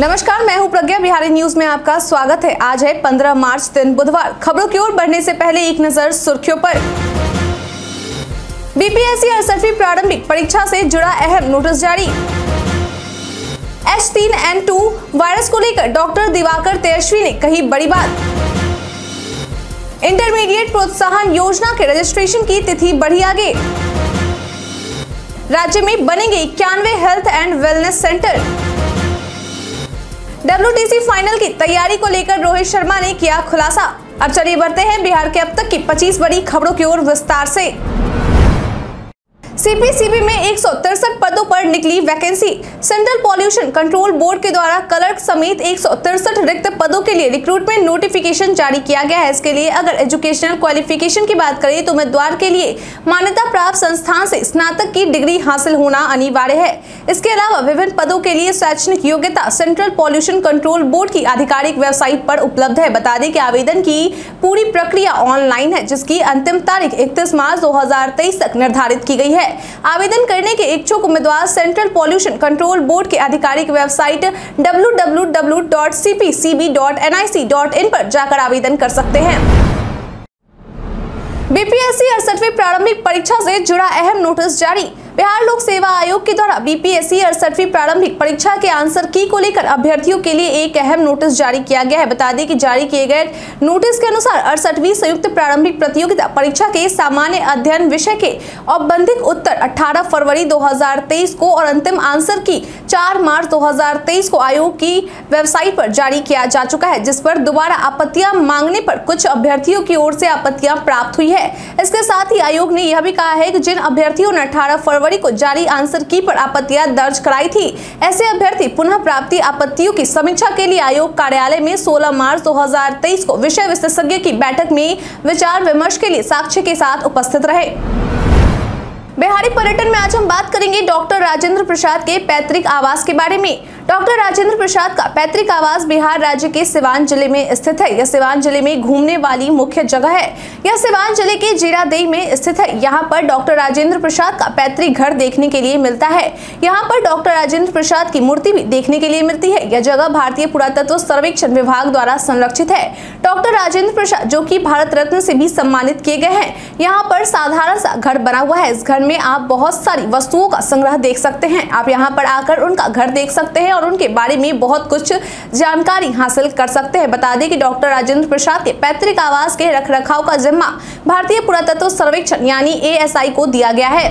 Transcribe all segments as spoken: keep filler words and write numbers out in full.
नमस्कार, मैं हूं प्रज्ञा बिहारी। न्यूज में आपका स्वागत है। आज है पंद्रह मार्च, दिन बुधवार। खबरों की ओर बढ़ने से पहले एक नजर सुर्खियों पर। बीपीएससी अड़सठवीं प्रारंभिक परीक्षा से जुड़ा अहम नोटिस जारी। H three N two virus को लेकर डॉक्टर दिवाकर तेजश्वी ने कही बड़ी बात। इंटरमीडिएट प्रोत्साहन योजना के रजिस्ट्रेशन की तिथि बढ़ी आगे। राज्य में बनेंगे इक्यानवे health and wellness centre. WTC final की तैयारी को लेकर रोहित शर्मा ने किया खुलासा। अब चलिए बढ़ते हैं बिहार के अब तक की पच्चीस बड़ी खबरों की ओर विस्तार से। सीपीसीबी में एक सौ तिरसठ पदों पर निकली vacancy. Central pollution control board के द्वारा क्लर्क समेत एक सौ तिरसठ रिक्त पदों के लिए रिक्रूटमेंट नोटिफिकेशन जारी किया गया है। इसके लिए अगर एजुकेशनल क्वालिफिकेशन की बात करें तो उम्मीदवार के लिए मान्यता प्राप्त संस्थान से स्नातक की डिग्री हासिल होना अनिवार्य है। इसके अलावा विभिन्न पदों के लिए शैक्षणिक योग्यता सेंट्रल पॉल्यूशन कंट्रोल बोर्ड की आधिकारिक वेबसाइट पर उपलब्ध है। बता दें कि आवेदन की पूरी प्रक्रिया ऑनलाइन है, जिसकी अंतिम तारीख इकतीस मार्च दो हजार तेईस तक निर्धारित की गई है। आवेदन करने के इच्छुक उम्मीदवार सेंट्रल पॉल्यूशन कंट्रोल बोर्ड की आधिकारिक website W W W dot C P C B dot N I C dot in पर जाकर आवेदन कर सकते हैं। बीपीएससी अड़सठवीं प्रारंभिक परीक्षा से जुड़ा अहम नोटिस जारी। बिहार लोक सेवा आयोग के द्वारा बीपीएससी अड़सठवीं प्रारंभिक परीक्षा के आंसर की को लेकर अभ्यर्थियों के लिए एक अहम नोटिस जारी किया गया है। बता दें कि जारी किए गए नोटिस के अनुसार अड़सठवीं संयुक्त प्रारंभिक प्रतियोगिता परीक्षा के सामान्य अध्ययन विषय के औपबंधिक उत्तर अठारह फरवरी दो हजार तेईस को और अंतिम आंसर की चार मार्च दो हजार तेईस को आयोग की वेबसाइट पर जारी किया जा चुका है, जिस पर दोबारा आपत्तियां मांगने पर कुछ अभ्यर्थियों की ओर से आपत्तियां प्राप्त हुई है। इसके साथ ही आयोग ने यह भी कहा है कि जिन अभ्यर्थियों ने अठारह फरवरी को जारी आंसर की पर आपत्तियां दर्ज कराई थी, ऐसे अभ्यर्थी पुनः प्राप्ति आपत्तियों की समीक्षा के लिए आयोग कार्यालय में सोलह मार्च दो हजार तेईस को विषय विशेषज्ञ की बैठक में विचार विमर्श के लिए साक्ष्य के साथ उपस्थित रहे। बिहारी पर्यटन में आज हम बात करेंगे डॉक्टर राजेंद्र प्रसाद के पैतृक आवास के बारे में। डॉक्टर राजेंद्र प्रसाद का पैतृक आवास बिहार राज्य के सिवान जिले में स्थित है। यह सिवान जिले में घूमने वाली मुख्य जगह है। यह सिवान जिले के जीरादेई में स्थित है। यहाँ पर डॉक्टर राजेंद्र प्रसाद का पैतृक घर देखने के लिए मिलता है। यहाँ पर डॉक्टर राजेंद्र प्रसाद की मूर्ति भी देखने के लिए मिलती है। यह जगह भारतीय पुरातत्व सर्वेक्षण विभाग द्वारा संरक्षित है। डॉक्टर राजेंद्र प्रसाद जो की भारत रत्न से भी सम्मानित किए गए हैं। यहाँ पर साधारण सा घर बना हुआ है। इस घर में आप बहुत सारी वस्तुओं का संग्रह देख सकते हैं। आप यहाँ पर आकर उनका घर देख सकते हैं और उनके बारे में बहुत कुछ जानकारी हासिल कर सकते हैं। बता दें कि डॉक्टर राजेंद्र प्रसाद के पैतृक आवास के रखरखाव का जिम्मा भारतीय पुरातत्व सर्वेक्षण यानी ए एस आई को दिया गया है।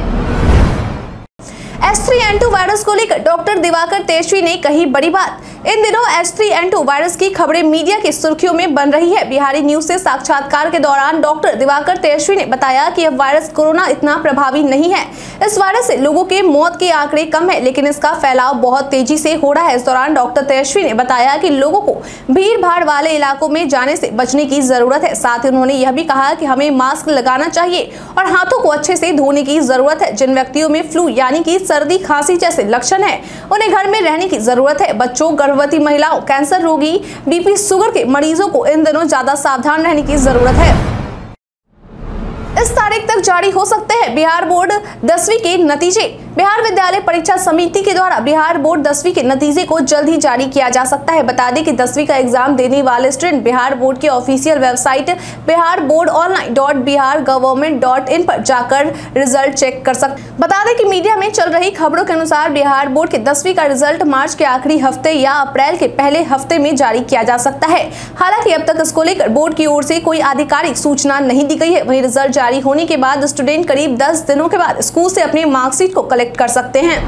H three N two virus को लेकर डॉक्टर दिवाकर तेजस्वी ने कही बड़ी बात। इन दिनों H three N two virus की खबरें मीडिया की सुर्खियों में बन रही है। बिहारी न्यूज से साक्षात्कार के दौरान डॉक्टर दिवाकर तेजस्वी ने बताया कि यह वायरस कोरोना इतना प्रभावी नहीं है। इस वायरस से लोगों के मौत के आंकड़े कम है, लेकिन इसका फैलाव बहुत तेजी से हो रहा है। इस दौरान डॉक्टर तेजस्वी ने बताया कि लोगों को भीड़ भाड़ वाले इलाकों में जाने से बचने की जरूरत है। साथ ही उन्होंने यह भी कहा कि हमें मास्क लगाना चाहिए और हाथों को अच्छे से धोने की जरूरत है। जिन व्यक्तियों में फ्लू यानी कि सर्दी खांसी जैसे लक्षण है, उन्हें घर में रहने की जरूरत है। बच्चों, गर्भवती महिलाओं, कैंसर रोगी, बीपी शुगर के मरीजों को इन दिनों ज्यादा सावधान रहने की जरूरत है। इस तारीख तक जारी हो सकते हैं बिहार बोर्ड दसवीं के नतीजे। बिहार विद्यालय परीक्षा समिति के द्वारा बिहार बोर्ड दसवीं के नतीजे को जल्द ही जारी किया जा सकता है। बता दें कि दसवीं का एग्जाम देने वाले स्टूडेंट बिहार बोर्ड की official website Bihar board online dot Bihar government dot in पर जाकर रिजल्ट चेक कर सकते। बता दें कि मीडिया में चल रही खबरों के अनुसार बिहार बोर्ड के दसवीं का रिजल्ट मार्च के आखिरी हफ्ते या अप्रैल के पहले हफ्ते में जारी किया जा सकता है। हालांकि अब तक इसको लेकर बोर्ड की ओर से कोई आधिकारिक सूचना नहीं दी गई है। वहीं रिजल्ट जारी होने के बाद स्टूडेंट करीब दस दिनों के बाद स्कूल से अपने मार्कशीट को कलेक्ट कर सकते हैं।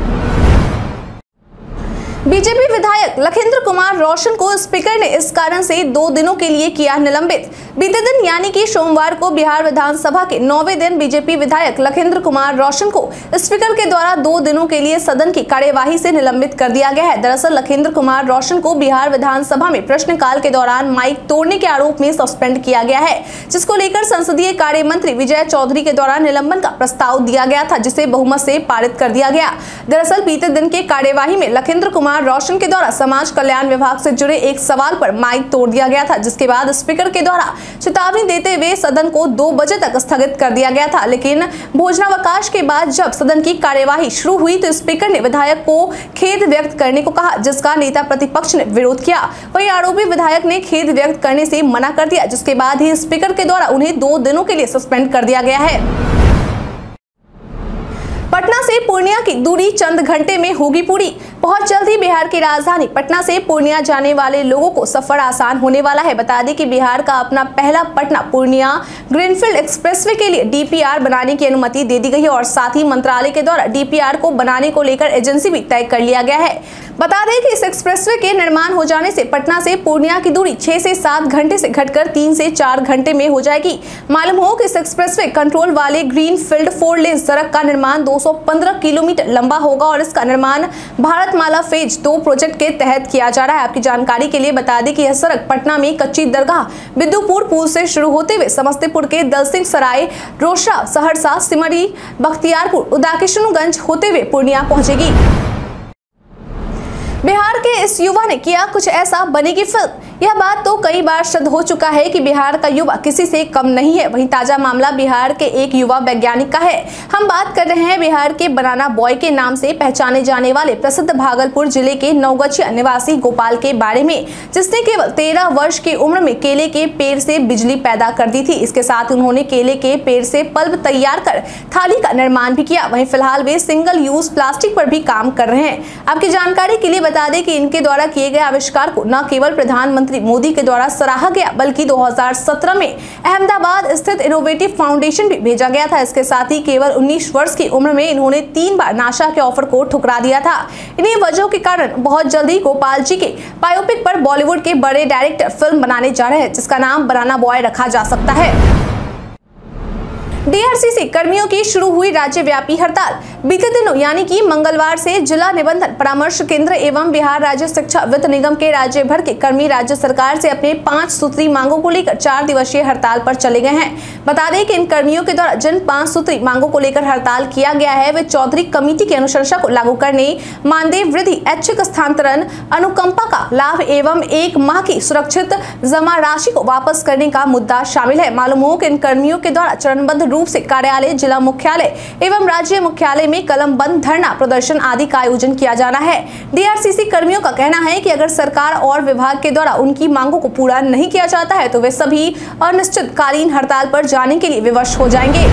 बीजेपी विधायक लखेंद्र कुमार रोशन को स्पीकर ने इस कारण से दो दिनों के लिए किया निलंबित। बीते दिन यानी कि सोमवार को बिहार विधानसभा के नौवें दिन बीजेपी विधायक लखेंद्र कुमार रोशन को स्पीकर के द्वारा दो दिनों के लिए सदन की कार्यवाही से निलंबित कर दिया गया है। दरअसल लखेंद्र कुमार रोशन को बिहार विधानसभा में प्रश्नकाल के दौरान माइक तोड़ने के आरोप में सस्पेंड किया गया है, जिसको लेकर संसदीय कार्य मंत्री विजय चौधरी के द्वारा निलंबन का प्रस्ताव दिया गया था, जिसे बहुमत से पारित कर दिया गया। दरअसल बीते दिन के कार्यवाही में लखेंद्र कुमार कुमार रोशन के द्वारा समाज कल्याण विभाग से जुड़े एक सवाल पर माइक तोड़ दिया गया था, जिसके बाद स्पीकर के द्वारा चेतावनी देते हुए सदन को दो बजे तक स्थगित कर दिया गया था। लेकिन भोजनावकाश के बाद जब सदन की कार्यवाही शुरू हुई तो स्पीकर ने विधायक को खेद व्यक्त करने को कहा, जिसका नेता प्रतिपक्ष ने विरोध किया। वहीं आरोपी विधायक ने खेद व्यक्त करने से मना कर दिया, जिसके बाद ही स्पीकर के द्वारा उन्हें दो दिनों के लिए सस्पेंड कर दिया गया है। पटना से पूर्णिया की दूरी चंद घंटे में होगी पूरी। बहुत जल्द ही बिहार की राजधानी पटना से पूर्णिया जाने वाले लोगों को सफर आसान होने वाला है। बता दें कि बिहार का अपना पहला पटना पूर्णिया ग्रीनफील्ड एक्सप्रेसवे के लिए डीपीआर बनाने की अनुमति दे दी गई है और साथ ही मंत्रालय के द्वारा डीपीआर को बनाने को लेकर एजेंसी भी तय कर लिया गया है। बता दें कि इस एक्सप्रेसवे के निर्माण हो जाने से पटना से पूर्णिया की दूरी छह से सात घंटे से घटकर तीन से चार घंटे में हो जाएगी। मालूम हो कि इस एक्सप्रेसवे कंट्रोल वाले ग्रीनफील्ड फोर लेन सड़क का निर्माण दो सौ पंद्रह किलोमीटर लंबा होगा और इसका निर्माण भारत माला फेज दो प्रोजेक्ट के तहत किया जा रहा है। आपकी जानकारी के लिए बता दें कि यह सड़क पटना में कच्ची दरगाह बिद्दूपुर पुल से शुरू होते हुए समस्तीपुर के दलसिंह सराय, रोसड़ा, सहरसा, सिमरी, बख्तियारपुर, उदाकिशुनगंज होते हुए पूर्णिया पहुंचेगी। बिहार के इस युवा ने किया कुछ ऐसा, बनेगी फिल्म। यह बात तो कई बार सिद्ध हो चुका है कि बिहार का युवा किसी से कम नहीं है। वहीं ताजा मामला बिहार के एक युवा वैज्ञानिक का है। हम बात कर रहे हैं बिहार के बनाना बॉय के नाम से पहचाने जाने वाले प्रसिद्ध भागलपुर जिले के नवगछिया निवासी गोपाल के बारे में, जिसने केवल तेरह वर्ष की उम्र में केले के पेड़ से बिजली पैदा कर दी थी। इसके साथ उन्होंने केले के पेड़ से पल्प तैयार कर थाली का निर्माण भी किया। वहीं फिलहाल वे सिंगल यूज प्लास्टिक पर भी काम कर रहे हैं। आपकी जानकारी के लिए बता दें कि इनके द्वारा किए गए आविष्कार को न केवल प्रधानमंत्री मोदी के द्वारा सराहा गया, बल्कि दो हज़ार सत्रह में अहमदाबाद स्थित इनोवेटिव फाउंडेशन भी भेजा गया था। इसके साथ ही केवल उन्नीस वर्ष की उम्र में इन्होंने तीन बार नासा के ऑफर को ठुकरा दिया था। इन्हीं वजहों के कारण बहुत जल्दी गोपाल जी के बायोपिक पर बॉलीवुड के बड़े डायरेक्टर फिल्म बनाने जा रहे हैं, जिसका नाम बनाना बॉय रखा जा सकता है। डीआरसीसी कर्मियों की शुरू हुई राज्यव्यापी हड़ताल। बीते दिनों यानी कि मंगलवार से जिला निबंधन परामर्श केंद्र एवं बिहार राज्य शिक्षा वित्त निगम के राज्य भर के कर्मी राज्य सरकार से अपने पांच सूत्री मांगों को लेकर चार दिवसीय हड़ताल पर चले गए हैं। बता दें कि इन कर्मियों के द्वारा जिन पांच सूत्री मांगों को लेकर हड़ताल किया गया है वे चौधरी कमेटी की अनुशंसा को लागू करने, मानदेय वृद्धि, ऐच्छिक स्थानांतरण, अनुकंपा का लाभ एवं एक माह की सुरक्षित जमा राशि को वापस करने का मुद्दा शामिल है। मालूम हो कि इन कर्मियों के द्वारा चरणबद्ध रूप से कार्यालय, जिला मुख्यालय एवं राज्य मुख्यालय में कलमबंद, धरना, प्रदर्शन आदि का आयोजन किया जाना है। डीआरसीसी कर्मियों का कहना है कि अगर सरकार और विभाग के द्वारा उनकी मांगों को पूरा नहीं किया जाता है तो वे सभी अनिश्चितकालीन हड़ताल पर जाने के लिए विवश हो जाएंगे।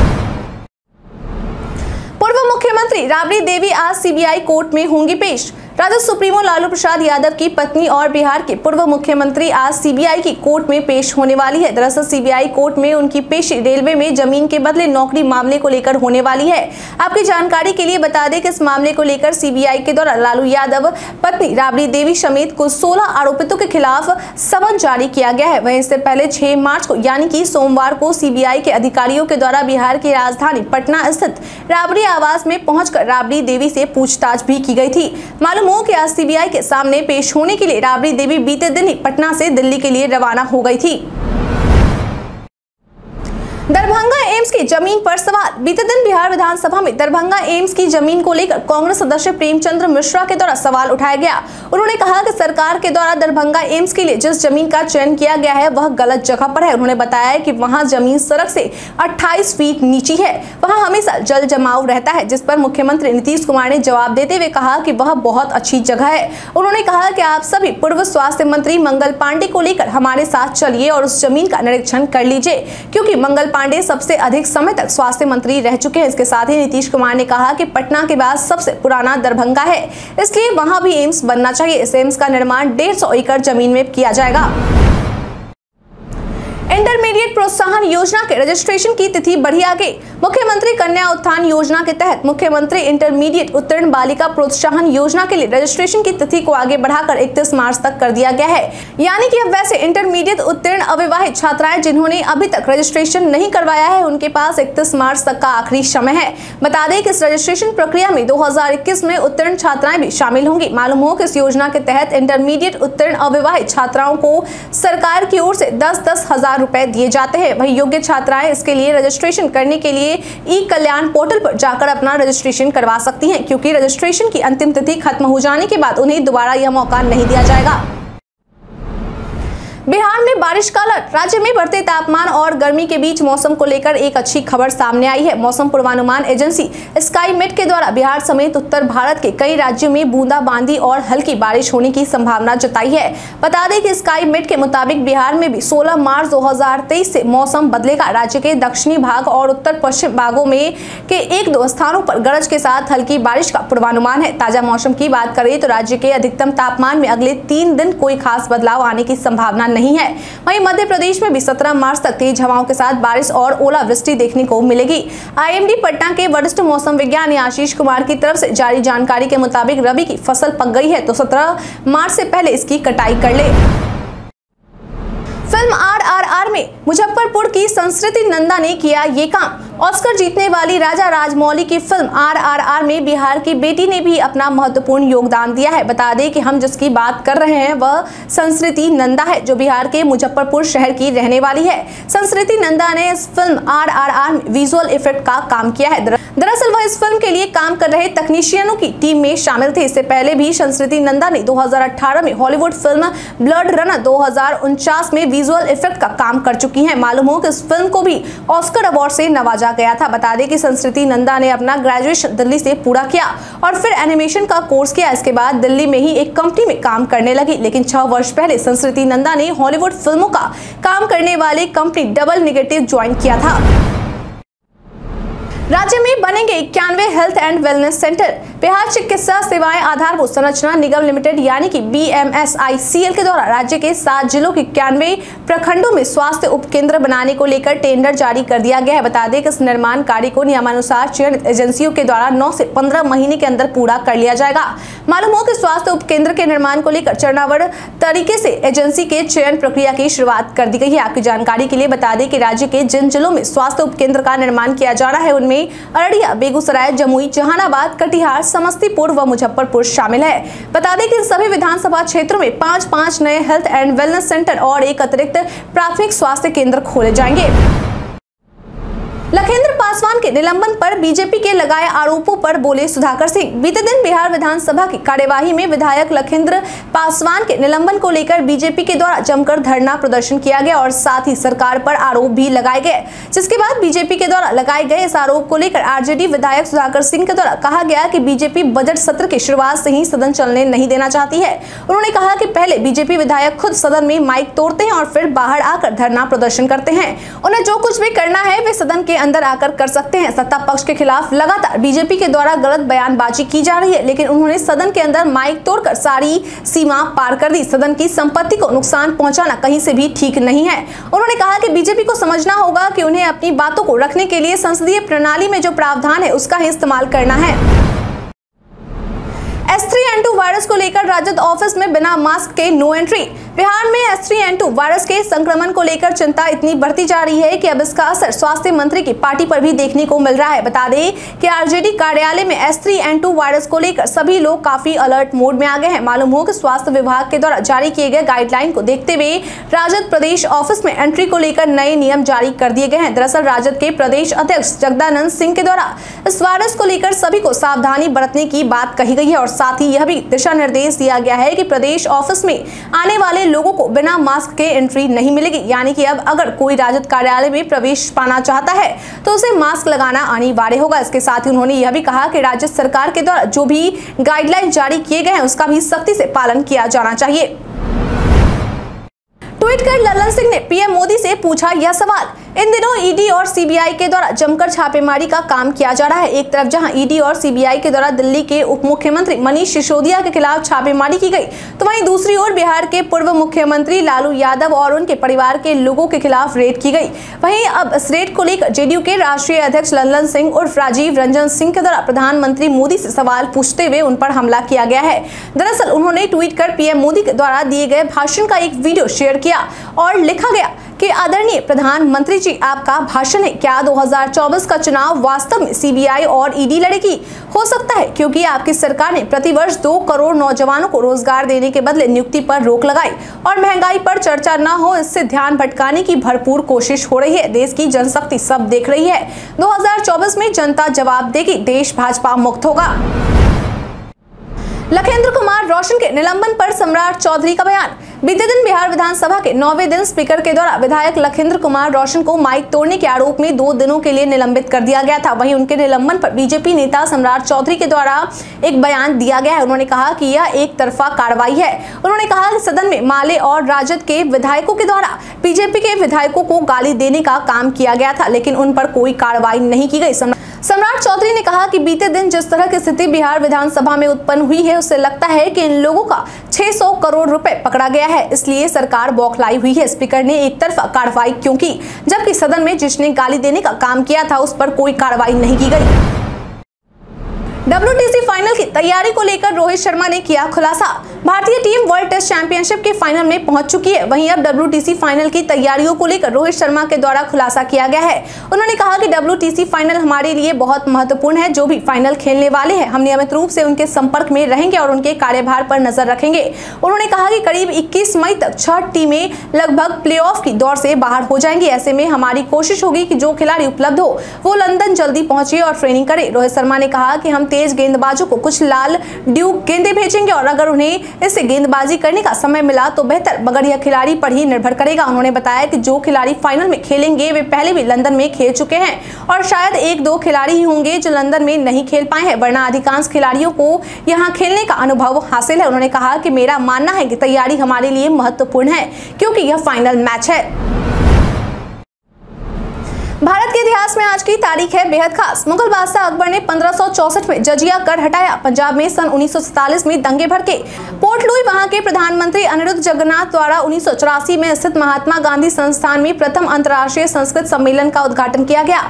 पूर्व मुख्यमंत्री राबड़ी देवी आज सीबीआई कोर्ट में होंगी पेश। राजद सुप्रीमो लालू प्रसाद यादव की पत्नी और बिहार के पूर्व मुख्यमंत्री आज सीबीआई की कोर्ट में पेश होने वाली है। दरअसल सीबीआई कोर्ट में उनकी पेशी रेलवे में जमीन के बदले नौकरी मामले को लेकर होने वाली है। आपकी जानकारी के लिए बता दें कि इस मामले को लेकर सीबीआई के द्वारा लालू यादव पत्नी राबड़ी देवी समेत कुल सोलह आरोपितों के खिलाफ समन जारी किया गया है। वहीं इससे पहले छह मार्च को यानी कि सोमवार को सीबीआई के अधिकारियों के द्वारा बिहार की राजधानी पटना स्थित राबड़ी आवास में पहुंचकर राबड़ी देवी से पूछताछ भी की गई थी। मालूम के आज सीबीआई के सामने पेश होने के लिए राबड़ी देवी बीते दिन ही पटना से दिल्ली के लिए रवाना हो गई थी। दरभंगा एम्स की जमीन पर सवाल। बीते दिन बिहार विधानसभा में दरभंगा एम्स की जमीन को लेकर कांग्रेस सदस्य प्रेमचंद्र मिश्रा के द्वारा सवाल उठाया गया। उन्होंने कहा कि सरकार के द्वारा दरभंगा एम्स के लिए जिस जमीन का चयन किया गया है वह गलत जगह पर है। उन्होंने बताया कि वहां जमीन सड़क से अट्ठाईस फीट नीची है, वहां हमेशा जल जमाव रहता है, जिस पर मुख्यमंत्री नीतीश कुमार ने जवाब देते हुए कहा कि वह बहुत अच्छी जगह है। उन्होंने कहा कि आप सभी पूर्व स्वास्थ्य मंत्री मंगल पांडे को लेकर हमारे साथ चलिए और उस जमीन का निरीक्षण कर लीजिए, क्योंकि मंगल पांडे सबसे अधिक समय तक स्वास्थ्य मंत्री रह चुके हैं। इसके साथ ही नीतीश कुमार ने कहा कि पटना के बाद सबसे पुराना दरभंगा है, इसलिए वहां भी एम्स बनना चाहिए। इस एम्स का निर्माण डेढ़ सौ एकड़ जमीन में किया जाएगा। इंटरमीडिएट प्रोत्साहन योजना के रजिस्ट्रेशन की तिथि बढ़ी आगे। मुख्यमंत्री कन्या उत्थान योजना के तहत मुख्यमंत्री इंटरमीडिएट उत्तीर्ण बालिका प्रोत्साहन योजना के लिए रजिस्ट्रेशन की तिथि को आगे बढ़ाकर इकतीस मार्च तक कर दिया गया है। यानी कि अब वैसे इंटरमीडिएट उत्तीर्ण अविवाहित छात्राएं जिन्होंने अभी तक रजिस्ट्रेशन नहीं करवाया है उनके पास इकतीस मार्च तक का आखिरी समय है। बता दें कि इस रजिस्ट्रेशन प्रक्रिया में दो हजार इक्कीस में उत्तीर्ण छात्राएं भी शामिल होंगी। मालूम हो कि इस योजना के तहत इंटरमीडिएट उत्तीर्ण अविवाहित छात्राओं को सरकार की ओर से दस दस हजार हजार रुपए दिए जाते हैं। वहीं योग्य छात्राएं इसके लिए रजिस्ट्रेशन करने के लिए ई कल्याण पोर्टल पर जाकर अपना रजिस्ट्रेशन करवा सकती हैं, क्योंकि रजिस्ट्रेशन की अंतिम तिथि खत्म हो जाने के बाद उन्हें दोबारा यह मौका नहीं दिया जाएगा। बिहार में बारिश का अलर्ट। राज्य में बढ़ते तापमान और गर्मी के बीच मौसम को लेकर एक अच्छी खबर सामने आई है। मौसम पूर्वानुमान एजेंसी स्काई मेट के द्वारा बिहार समेत उत्तर भारत के कई राज्यों में बूंदाबांदी और हल्की बारिश होने की संभावना जताई है। बता दें कि स्काई मेट के मुताबिक बिहार में भी सोलह मार्च दो हजार तेईस से मौसम बदलेगा। राज्य के दक्षिणी भाग और उत्तर पश्चिम भागों में के एक दो स्थानों पर गरज के साथ हल्की बारिश का पूर्वानुमान है। ताजा मौसम की बात करें तो राज्य के अधिकतम तापमान में अगले तीन दिन कोई खास बदलाव आने की संभावना नहीं है। वहीं मध्य प्रदेश में भी सत्रह मार्च तक तेज हवाओं के साथ बारिश और ओलावृष्टि देखने को मिलेगी। आईएमडी पटना के वरिष्ठ मौसम विज्ञानी आशीष कुमार की तरफ से जारी जानकारी के मुताबिक रबी की फसल पक गई है, तो सत्रह मार्च से पहले इसकी कटाई कर ले। फिल्म आरआरआर में मुजफ्फरपुर की संस्कृति नंदा ने किया ये काम। ऑस्कर जीतने वाली राजा राजमौली की फिल्म आरआरआर में बिहार की बेटी ने भी अपना महत्वपूर्ण योगदान दिया है। बता दें कि हम जिसकी बात कर रहे हैं वह संस्कृति नंदा है, जो बिहार के मुजफ्फरपुर शहर की रहने वाली है। संस्कृति नंदा ने इस फिल्म आरआरआर में विजुअल इफेक्ट का काम किया है। दरअसल वह इस फिल्म के लिए काम कर रहे तकनीशियनों की टीम में शामिल थे। इससे पहले भी संस्कृति नंदा ने दो हजार अठारह में हॉलीवुड फिल्म ब्लड रनर दो हजार उनचास में विजुअल इफेक्ट का काम कर चुकी है। मालूम हो कि इस फिल्म को भी ऑस्कर अवार्ड से नवाजा गया था। बता दें कि संस्कृति नंदा ने अपना ग्रेजुएशन दिल्ली से पूरा किया और फिर एनिमेशन का कोर्स किया। इसके बाद दिल्ली में ही एक कंपनी में काम करने लगी, लेकिन छह वर्ष पहले संस्कृति नंदा ने हॉलीवुड फिल्मों का काम करने वाली कंपनी डबल नेगेटिव ज्वाइन किया था। राज्य में बनेंगे इक्यानवे health and wellness centre. Bihar चिकित्सा सेवाएं आधारभूत संरचना निगम लिमिटेड यानी कि बीएमएसआईसीएल के द्वारा राज्य के सात जिलों के इक्यानवे प्रखंडों में स्वास्थ्य उपकेंद्र बनाने को लेकर टेंडर जारी कर दिया गया है। बता दें कि इस निर्माण कार्य को नियमानुसार चयनित एजेंसियों के द्वारा नौ से पंद्रह महीने के अंदर पूरा कर लिया जाएगा। मालूम हो कि स्वास्थ्य उपकेंद्र के निर्माण को लेकर चरणबद्ध तरीके से एजेंसी के चयन प्रक्रिया की शुरुआत कर दी गई है। आपकी जानकारी के लिए बता दें कि राज्य के जिन जिलों में स्वास्थ्य उपकेंद्र का निर्माण किया जा रहा है उनमें अररिया, बेगूसराय, जमुई, जहानाबाद, कटिहार, समस्तीपुर व मुजफ्फरपुर शामिल है। बता दें कि सभी विधानसभा क्षेत्रों में पांच पांच नए हेल्थ एंड वेलनेस सेंटर और एक अतिरिक्त प्राथमिक स्वास्थ्य केंद्र खोले जाएंगे। लखेंद्र पासवान के निलंबन पर बीजेपी के लगाए आरोपों पर बोले सुधाकर सिंह। बीते दिन बिहार विधानसभा की कार्यवाही में विधायक लखेंद्र पासवान के निलंबन को लेकर बीजेपी के द्वारा जमकर धरना प्रदर्शन किया गया और साथ ही सरकार पर आरोप भी लगाए गए, जिसके बाद बीजेपी के द्वारा लगाए गए इस आरोप को लेकर आरजेडी विधायक सुधाकर सिंह के द्वारा कहा गया कि बीजेपी बजट सत्र की शुरुआत से ही सदन चलने नहीं देना चाहती है। उन्होंने कहा कि पहले बीजेपी विधायक खुद सदन में माइक तोड़ते हैं और फिर बाहर आकर धरना प्रदर्शन करते हैं। उन्हें जो कुछ भी करना है वे सदन के अंदर आकर कर सकते हैं। सत्ता पक्ष के खिलाफ लगातार बीजेपी के द्वारा गलत बयानबाजी की जा रही है, लेकिन उन्होंने सदन के अंदर माइक तोड़कर सारी सीमा पार कर दी। सदन की संपत्ति को नुकसान पहुंचाना कहीं से भी ठीक नहीं है। उन्होंने कहा कि बीजेपी को समझना होगा कि उन्हें अपनी बातों को रखने के लिए संसदीय प्रणाली में जो प्रावधान है उसका ही इस्तेमाल करना है। H three N two virus को लेकर राजद ऑफिस में बिना मास्क के नो एंट्री। बिहार में H three N two virus के संक्रमण को लेकर चिंता इतनी बढ़ती जा रही है कि अब इसका असर स्वास्थ्य मंत्री की पार्टी पर भी देखने को मिल रहा है। बता दें कि आरजेडी कार्यालय में H three N two virus को लेकर सभी लोग काफी अलर्ट मोड में आ गए हैं। मालूम हो कि स्वास्थ्य विभाग के द्वारा जारी किए गए गाइडलाइन को देखते हुए राजद प्रदेश ऑफिस में एंट्री को लेकर नए नियम जारी कर दिए गए हैं। दरअसल राजद के प्रदेश अध्यक्ष जगदानंद सिंह के द्वारा इस वायरस को लेकर सभी को सावधानी बरतने की बात कही गई है और साथ ही यह भी दिशा निर्देश दिया गया है कि प्रदेश ऑफिस में आने वाले लोगों को बिना मास्क के एंट्री नहीं मिलेगी। यानी कि अब अगर कोई राजद कार्यालय में प्रवेश पाना चाहता है तो उसे मास्क लगाना अनिवार्य होगा। इसके साथ ही उन्होंने यह भी कहा कि राज्य सरकार के द्वारा जो भी गाइडलाइन जारी किए गए हैं उसका भी सख्ती से पालन किया जाना चाहिए। ट्वीट कर ललन सिंह ने पीएम मोदी से पूछा यह सवाल। इन दिनों ईडी और सीबीआई के द्वारा जमकर छापेमारी का काम किया जा रहा है। एक तरफ जहां ईडी और सीबीआई के द्वारा दिल्ली के उप मुख्यमंत्री मनीष सिसोदिया के खिलाफ छापेमारी की गई, तो वहीं दूसरी ओर बिहार के पूर्व मुख्यमंत्री लालू यादव और उनके परिवार के लोगों के खिलाफ रेड की गई। वहीं अब इस रेड को लेकर जेडीयू के राष्ट्रीय अध्यक्ष ललन सिंह उर्फ राजीव रंजन सिंह के द्वारा प्रधानमंत्री मोदी से सवाल पूछते हुए उन पर हमला किया गया है। दरअसल उन्होंने ट्वीट कर पीएम मोदी के द्वारा दिए गए भाषण का एक वीडियो शेयर किया और लिखा गया कि आदरणीय प्रधानमंत्री जी आपका भाषण है, क्या दो हज़ार चौबीस का चुनाव वास्तव में सीबीआई और ईडी लड़ेगी? हो सकता है, क्योंकि आपकी सरकार ने प्रतिवर्ष दो करोड़ नौजवानों को रोजगार देने के बदले नियुक्ति पर रोक लगाई और महंगाई पर चर्चा न हो इससे ध्यान भटकाने की भरपूर कोशिश हो रही है। देश की जनशक्ति सब देख रही है। दो हज़ार चौबीस में जनता जवाब देगी। देश भाजपा मुक्त होगा। लखेंद्र कुमार रोशन के निलंबन पर सम्राट चौधरी का बयान। बीते दिन बिहार विधानसभा के नौवें दिन स्पीकर के द्वारा विधायक लखेंद्र कुमार रोशन को माइक तोड़ने के आरोप में दो दिनों के लिए निलंबित कर दिया गया था। वहीं उनके निलंबन पर बीजेपी नेता सम्राट चौधरी के द्वारा एक बयान दिया गया है। उन्होंने कहा कि यह एक तरफा कार्रवाई है। उन्होंने कहा कि सदन में माले और राजद के विधायकों के द्वारा बीजेपी के विधायकों को गाली देने का काम किया गया था, लेकिन उन पर कोई कार्रवाई नहीं की गई। सम्राट चौधरी ने कहा कि बीते दिन जिस तरह की स्थिति बिहार विधानसभा में उत्पन्न हुई है उससे लगता है कि इन लोगों का छह सौ करोड़ रुपए पकड़ा गया है, इसलिए सरकार बौखलाई हुई है। स्पीकर ने एक तरफा कार्रवाई क्यों की, जबकि सदन में जिसने गाली देने का काम किया था उस पर कोई कार्रवाई नहीं की गई। डब्ल्यूटीसी फाइनल की तैयारी को लेकर रोहित शर्मा ने किया खुलासा। भारतीय टीम वर्ल्ड टेस्ट चैंपियनशिप के फाइनल में पहुंच चुकी है। वहीं अब डब्ल्यूटीसी फाइनल की तैयारियों को लेकर रोहित शर्मा के द्वारा खुलासा किया गया है। उन्होंने कहा कि डब्ल्यूटीसी फाइनल हमारे लिए बहुत महत्वपूर्ण है। जो भी फाइनल खेलने वाले हैं हम नियमित रूप से उनके संपर्क में रहेंगे और उनके कार्यभार पर नजर रखेंगे। उन्होंने कहा कि करीब इक्कीस मई तक छह टीमें लगभग प्ले ऑफ की दौड़ से बाहर हो जाएंगी। ऐसे में हमारी कोशिश होगी कि जो खिलाड़ी उपलब्ध हो वो लंदन जल्दी पहुंचे और ट्रेनिंग करे। रोहित शर्मा ने कहा कि हम तेज गेंदबाजों को कुछ लाल ड्यू गेंदे भेजेंगे और अगर उन्हें इससे गेंदबाजी करने का समय मिला तो बेहतर, मगर यह खिलाड़ी पर ही निर्भर करेगा। उन्होंने बताया कि जो खिलाड़ी फाइनल में खेलेंगे वे पहले भी लंदन में खेल चुके हैं और शायद एक दो खिलाड़ी ही होंगे जो लंदन में नहीं खेल पाए हैं, वरना अधिकांश खिलाड़ियों को यहाँ खेलने का अनुभव हासिल है। उन्होंने कहा कि मेरा मानना है कि तैयारी हमारे लिए महत्वपूर्ण है क्योंकि यह फाइनल मैच है। भारत के इतिहास में आज की तारीख है बेहद खास। मुगल बादशाह अकबर ने पंद्रह सौ चौसठ में जजिया कर हटाया। पंजाब में सन उन्नीस सौ सैतालीस में दंगे भड़के। पोर्ट लुई वहां के प्रधानमंत्री अनिरुद्ध जगन्नाथ द्वारा उन्नीस सौ चौरासी में स्थित महात्मा गांधी संस्थान में प्रथम अंतर्राष्ट्रीय संस्कृत सम्मेलन का उद्घाटन किया गया।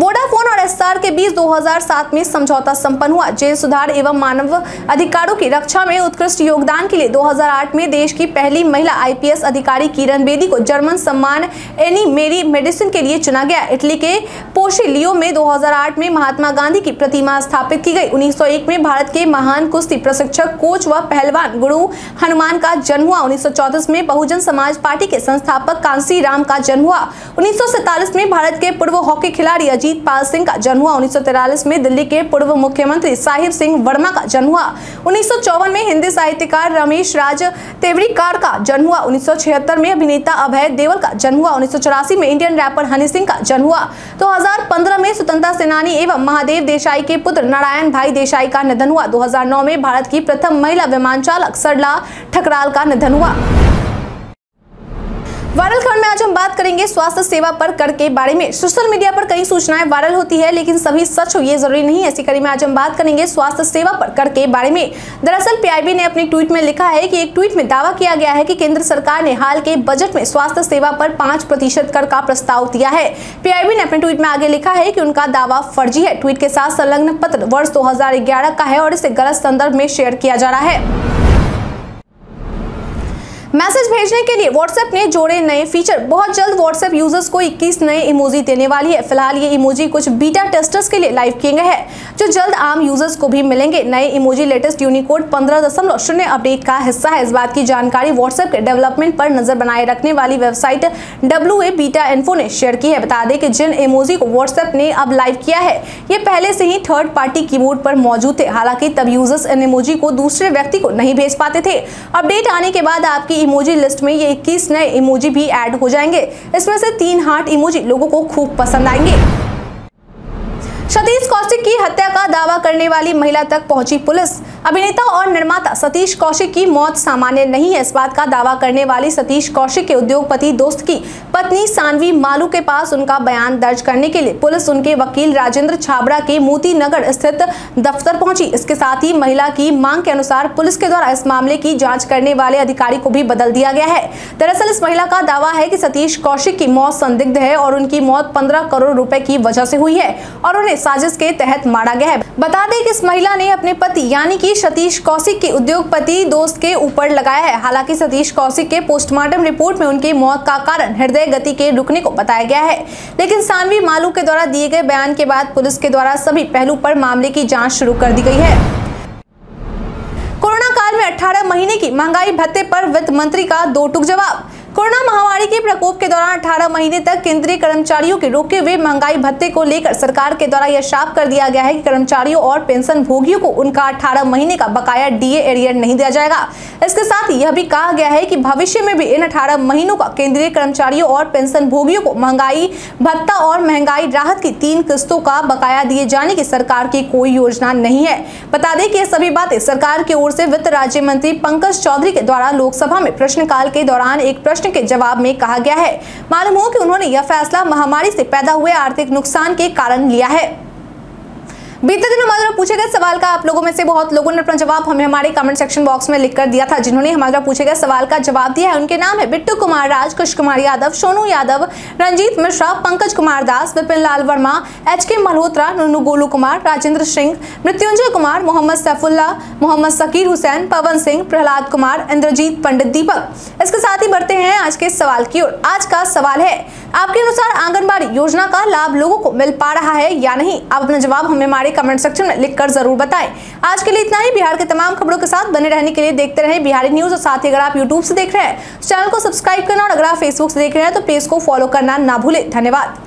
वोडाफोन और एसआर के बीच दो हजार सात में समझौता सम्पन्न हुआ। जेल सुधार एवं मानव अधिकारों की रक्षा में उत्कृष्ट योगदान के लिए दो हजार आठ में देश की पहली महिला आई पी एस अधिकारी किरण बेदी को जर्मन सम्मान एनी मेरी मेडिसिन के लिए चुना गया। इटली के पोर्शिलियो में दो हज़ार आठ में महात्मा गांधी की प्रतिमा स्थापित की गई। उन्नीस सौ एक में भारत के महान कुश्ती प्रशिक्षक, कोच व पहलवान गुरु हनुमान का जन्म हुआ। उन्नीस सौ चौंतीस में बहुजन समाज पार्टी के संस्थापक कांसी राम का जन्म हुआ। उन्नीस सौ सैंतालीस में भारत के पूर्व हॉकी खिलाड़ी अजीत पाल सिंह का जन्म हुआ। उन्नीस सौ तैंतालीस में दिल्ली के पूर्व मुख्यमंत्री साहिब सिंह वर्मा का जन्म हुआ। उन्नीस सौ चौवन में हिंदी साहित्यकार रमेश राज तेवड़ीकर का जन्म हुआ। उन्नीस सौ छिहत्तर में अभिनेता अभय देओल का जन्म हुआ। उन्नीस सौ चौरासी में इंडियन रैपर हनी सिंह का जन्म हुआ। दो हज़ार पंद्रह में स्वतंत्रता सेनानी एवं महादेव देसाई के पुत्र नारायण भाई देसाई का निधन हुआ। दो हज़ार नौ में भारत की प्रथम महिला विमान चालक सरला ठकराल का निधन हुआ। वायरल खबर में आज हम बात करेंगे स्वास्थ्य सेवा पर कर के बारे में। सोशल मीडिया पर कई सूचनाएं वायरल होती है, लेकिन सभी सच हो ये जरूरी नहीं है। इसी कड़ी में आज हम बात करेंगे स्वास्थ्य सेवा पर कर के बारे में। दरअसल पीआईबी ने अपने ट्वीट में लिखा है कि एक ट्वीट में दावा किया गया है कि केंद्र सरकार ने हाल के बजट में स्वास्थ्य सेवा पर पांच प्रतिशत कर का प्रस्ताव दिया है। पीआईबी ने अपने ट्वीट में आगे लिखा है कि उनका दावा फर्जी है। ट्वीट के साथ संलग्न पत्र वर्ष दो हजार ग्यारह का है और इसे गलत संदर्भ में शेयर किया जा रहा है। मैसेज भेजने के लिए व्हाट्सएप ने जोड़े नए फीचर। बहुत जल्द व्हाट्सएप यूजर्स को इक्कीस नए इमोजी देने वाली है। फिलहाल ये इमोजी कुछ बीटा टेस्टर्स के लिए लाइव किए गए हैं, जो जल्द आम यूजर्स को भी मिलेंगे। नए इमोजी लेटेस्ट यूनिकोड पंद्रह दशमलव शून्य अपडेट का हिस्सा है। इस बात की जानकारी व्हाट्सएप के डेवलपमेंट पर नजर बनाए रखने वाली website W A beta info ने शेयर की है। बता दें कि जिन इमोजी को व्हाट्सएप ने अब लाइव किया है ये पहले से ही थर्ड पार्टी कीबोर्ड पर मौजूद थे। हालांकि तब यूजर्स इन इमोजी को दूसरे व्यक्ति को नहीं भेज पाते थे। अपडेट आने के बाद आपकी इमोजी लिस्ट में ये इक्कीस नए इमोजी भी ऐड हो जाएंगे। इसमें से तीन हार्ट इमोजी लोगों को खूब पसंद आएंगे। सतीश कौशिक की हत्या का दावा करने वाली महिला तक पहुंची पुलिस। अभिनेता और निर्माता सतीश कौशिक की मौत सामान्य नहीं है। इस बात का दावा करने वाली सतीश कौशिक के उद्योगपति दोस्त की पत्नी सानवी मालू के पास उनका बयान दर्ज करने के लिए पुलिस उनके वकील राजेंद्र छाबड़ा के मोती नगर स्थित दफ्तर पहुंची। इसके साथ ही महिला की मांग के अनुसार पुलिस के द्वारा इस मामले की जाँच करने वाले अधिकारी को भी बदल दिया गया है। दरअसल इस महिला का दावा है कि सतीश कौशिक की मौत संदिग्ध है और उनकी मौत पंद्रह करोड़ रुपए की वजह से हुई है और उन्हें साजिश के तहत मारा गया है। बता दें कि इस महिला ने अपने पति यानी कि आरोपी सतीश कौशिक के उद्योगपति दोस्त के ऊपर लगाया है। हालांकि सतीश कौशिक के पोस्टमार्टम रिपोर्ट में उनकी मौत का कारण हृदय गति के रुकने को बताया गया है, लेकिन सानवी मालू के द्वारा दिए गए बयान के बाद पुलिस के द्वारा सभी पहलू पर मामले की जाँच शुरू कर दी गई है। कोरोना काल में अठारह महीने की महंगाई भत्ते पर वित्त मंत्री का दो टूक जवाब। कोरोना महामारी के प्रकोप के दौरान अठारह महीने तक केंद्रीय कर्मचारियों के रोके हुए महंगाई भत्ते को लेकर सरकार के द्वारा यह साफ कर दिया गया है कि कर्मचारियों और पेंशन भोगियों को उनका अठारह महीने का बकाया डीए एरियर नहीं दिया जाएगा। इसके साथ यह भी कहा गया है कि भविष्य में भी इन अठारह महीनों का केंद्रीय कर्मचारियों और पेंशन भोगियों को महंगाई भत्ता और महंगाई राहत की तीन किस्तों का बकाया दिए जाने की सरकार की कोई योजना नहीं है। बता दें कि ये सभी बातें सरकार की ओर से वित्त राज्य मंत्री पंकज चौधरी के द्वारा लोकसभा में प्रश्नकाल के दौरान एक प्रश्न के जवाब में कहा गया है। मालूम हो कि उन्होंने यह फैसला महामारी से पैदा हुए आर्थिक नुकसान के कारण लिया है। बीते दिनों हमारे द्वारा पूछे गए सवाल का आप लोगों में से बहुत लोगों ने अपना जवाब हमें हमारे कमेंट सेक्शन बॉक्स में लिखकर दिया था। जिन्होंने हमारे द्वारा पूछे गए सवाल का जवाब दिया है उनके नाम है बिट्टू कुमार राज, कुश कुमार यादव, सोनू यादव, रंजीत मिश्रा, पंकज कुमार दास, विपिन लाल वर्मा, एच के मल्होत्रा, नुनू गोलू कुमार, राजेंद्र सिंह, मृत्युंजय कुमार, मोहम्मद सैफुल्ला, मोहम्मद शकीर हुसैन, पवन सिंह, प्रहलाद कुमार, इंद्रजीत पंडित, दीपक। इसके साथ ही बढ़ते हैं आज के सवाल की ओर। आज का सवाल है, आपके अनुसार आंगनबाड़ी योजना का लाभ लोगों को मिल पा रहा है या नहीं? आप अपना जवाब हमें हमारे कमेंट सेक्शन में लिखकर जरूर बताएं। आज के लिए इतना ही। बिहार के तमाम खबरों के साथ बने रहने के लिए देखते रहें बिहारी न्यूज। और साथ ही अगर आप यूट्यूब से देख रहे हैं तो चैनल को सब्सक्राइब करना, और अगर आप फेसबुक से देख रहे हैं तो पेज को फॉलो करना ना भूलें। धन्यवाद।